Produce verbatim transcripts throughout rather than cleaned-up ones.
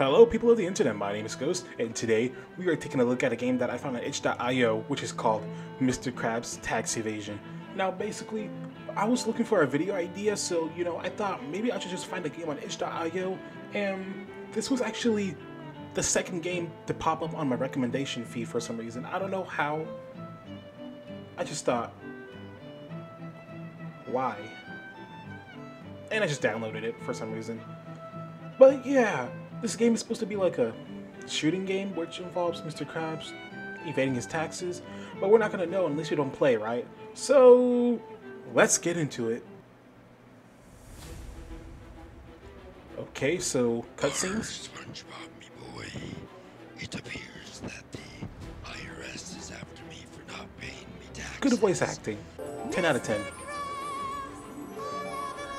Hello people of the internet, my name is Ghost, and today we are taking a look at a game that I found on itch dot i o, which is called Mister Krabs Tax Evasion. Now basically, I was looking for a video idea, so you know, I thought maybe I should just find a game on itch dot i o, and this was actually the second game to pop up on my recommendation feed for some reason. I don't know how, I just thought, why? And I just downloaded it for some reason. But yeah, this game is supposed to be like a shooting game which involves Mister Krabs evading his taxes, but we're not gonna know unless you don't play, right? So let's get into it. Okay, so cutscenes. SpongeBob, me boy. It appears that the I R S is after me for not paying me taxes. Good voice acting. ten out of ten.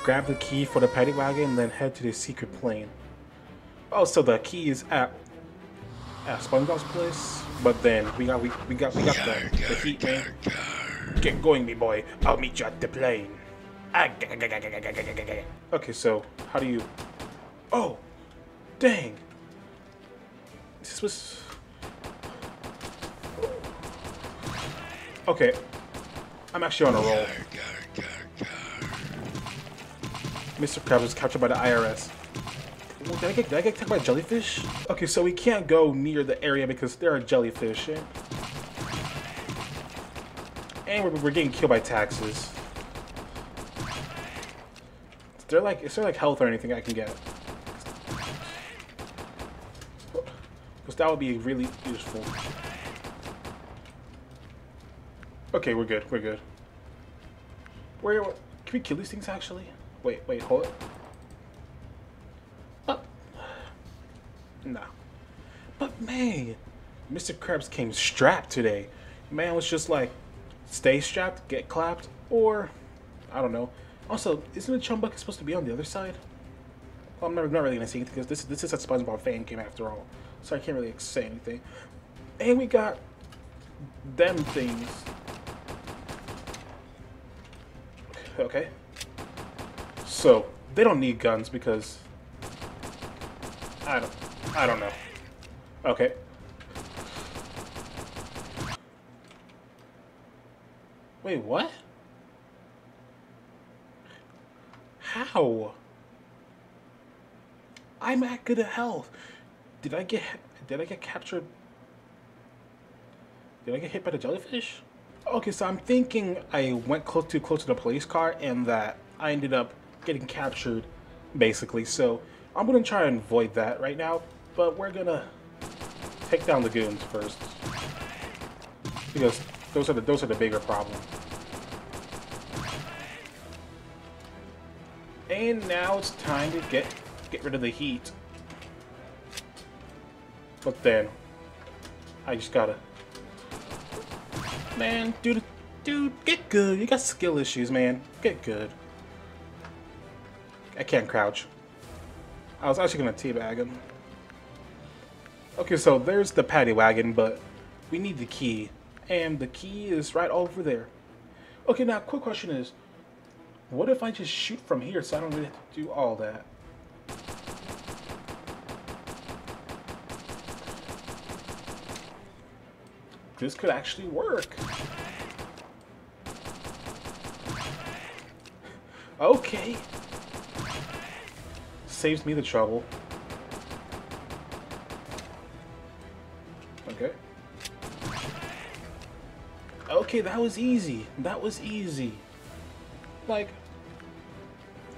Grab the key for the paddy wagon and then head to the secret plane. Oh, so the key is at, at SpongeBob's place, but then we got we, we got we got gar, the, gar, the heat gar, man. Gar. Get going, me boy. I'll meet you at the plane. Ah, gar, gar, gar, gar, gar, gar, gar. Okay, so how do you? Oh, dang. This was okay. I'm actually on a roll. Gar, gar, gar, gar. Mister Krabs was captured by the I R S. Well, did I get, did I get attacked by jellyfish? Okay, so we can't go near the area because there are jellyfish. And, and we're, we're getting killed by taxes. Is there, like, is there like health or anything I can get? Because that would be really useful. Okay, we're good, we're good. Where, where can we kill these things actually? Wait, wait, hold it. But, nah. But man, Mister Krabs came strapped today. Man was just like, stay strapped, get clapped, or I don't know. Also, isn't the Chum Bucket supposed to be on the other side? Well, I'm not, not really gonna say anything because this this is a SpongeBob fan game after all, so I can't really say anything. And we got them things. Okay. So they don't need guns because I don't I don't know. Okay. Wait, what? How? I'm at good health. Did I get did I get captured? Did I get hit by the jellyfish? Okay, so I'm thinking I went close too close to the police car and that I ended up getting captured, basically. So I'm gonna try and avoid that right now, but we're gonna take down the goons first because those are the those are the bigger problem. And now it's time to get get rid of the heat. But then I just gotta, man, dude, dude, get good. You got skill issues, man. Get good. I can't crouch. I was actually gonna teabag him. Okay, so there's the paddy wagon, but we need the key, and the key is right over there. Okay, now quick question is, what if I just shoot from here so I don't really have to do all that? This could actually work. Okay. Saves me the trouble. Okay. Okay, that was easy. That was easy. Like,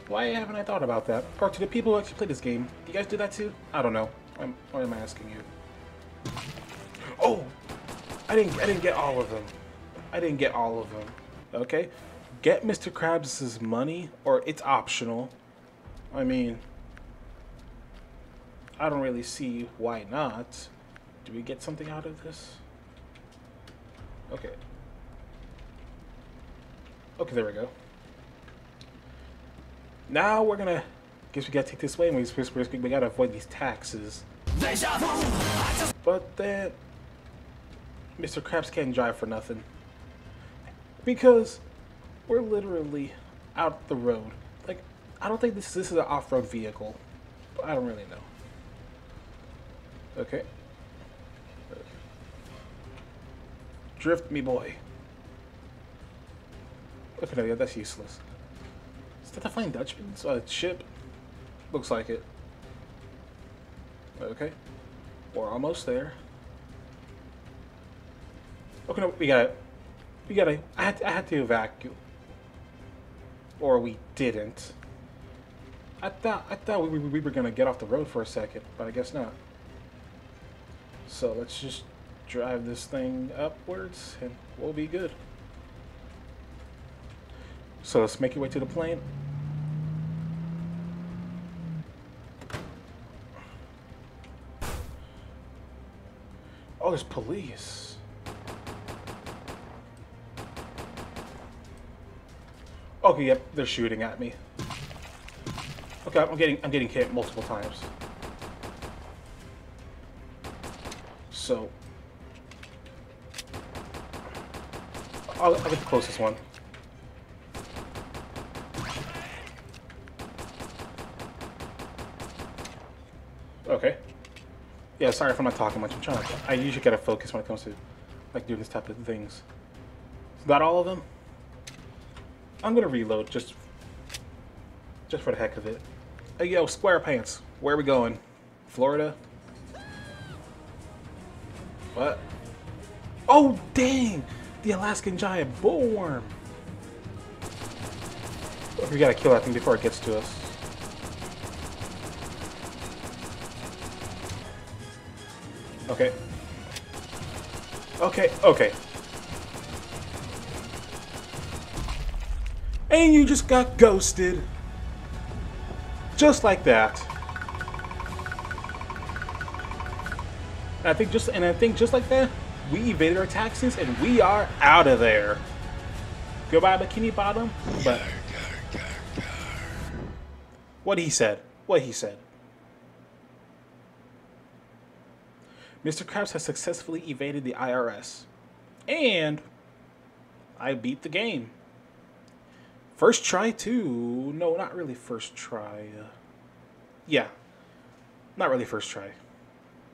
why haven't I thought about that? Or to the people who actually play this game, you guys do that too? I don't know. I'm, why am I asking you? Oh, I didn't. I didn't get all of them. I didn't get all of them. Okay. Get Mister Krabs's money, or it's optional. I mean, I don't really see why not. Do we get something out of this? Okay. Okay, there we go. Now we're gonna, guess we gotta take this way and we, we, we gotta avoid these taxes. But then, Mister Krabs can't drive for nothing. Because we're literally out the road. Like, I don't think this, this is an off-road vehicle. I don't really know. Okay. Drift me boy. Look at that, that's useless. Is that the Flying Dutchman? It's a ship? Looks like it. Okay. We're almost there. Okay, no, we gotta... We gotta... I had, I had to evacuate. Or we didn't. I thought I thought we, we, we were gonna get off the road for a second, but I guess not. So let's just drive this thing upwards and we'll be good. So let's make your way to the plane. Oh, there's police. Okay, yep, they're shooting at me. Okay, I'm getting I'm getting hit multiple times. So I'll, I'll get the closest one. Okay. Yeah, sorry if I'm not talking much. I'm trying to. I usually gotta focus when it comes to like doing this type of things. Is that all of them? I'm gonna reload just just for the heck of it. Hey, yo, SquarePants, where are we going? Florida? What? Oh, dang! The Alaskan giant bullworm! We gotta kill that thing before it gets to us. Okay. Okay, okay. And you just got ghosted! Just like that. And I think just and I think just like that, we evaded our taxes and we are out of there. Goodbye, Bikini Bottom. But what he said. What he said. Mister Krabs has successfully evaded the I R S. And I beat the game. First try too. No, not really first try. Uh, yeah. Not really first try.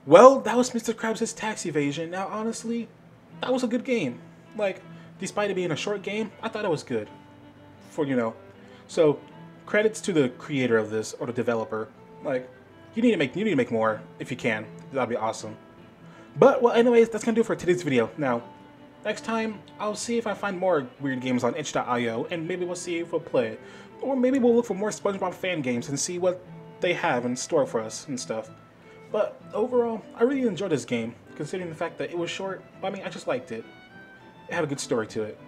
Well, that was Mister Krabs' Tax Evasion. Now, honestly, that was a good game. Like, despite it being a short game, I thought it was good. For, you know. So, credits to the creator of this, or the developer. Like, you need to make, you need to make more, if you can. That'd be awesome. But, well, anyways, that's gonna do it for today's video. Now, next time, I'll see if I find more weird games on itch dot i o, and maybe we'll see if we'll play it. Or maybe we'll look for more SpongeBob fan games and see what they have in store for us and stuff. But overall, I really enjoyed this game, considering the fact that it was short. I mean, I just liked it. It had a good story to it.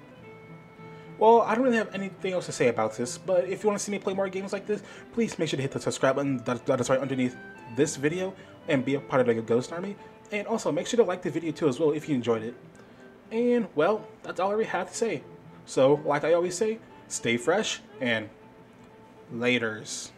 Well, I don't really have anything else to say about this, but if you want to see me play more games like this, please make sure to hit the subscribe button that, that is right underneath this video and be a part of the Ghost Army. And also, make sure to like the video too as well if you enjoyed it. And, well, that's all I really have to say. So, like I always say, stay fresh and laters.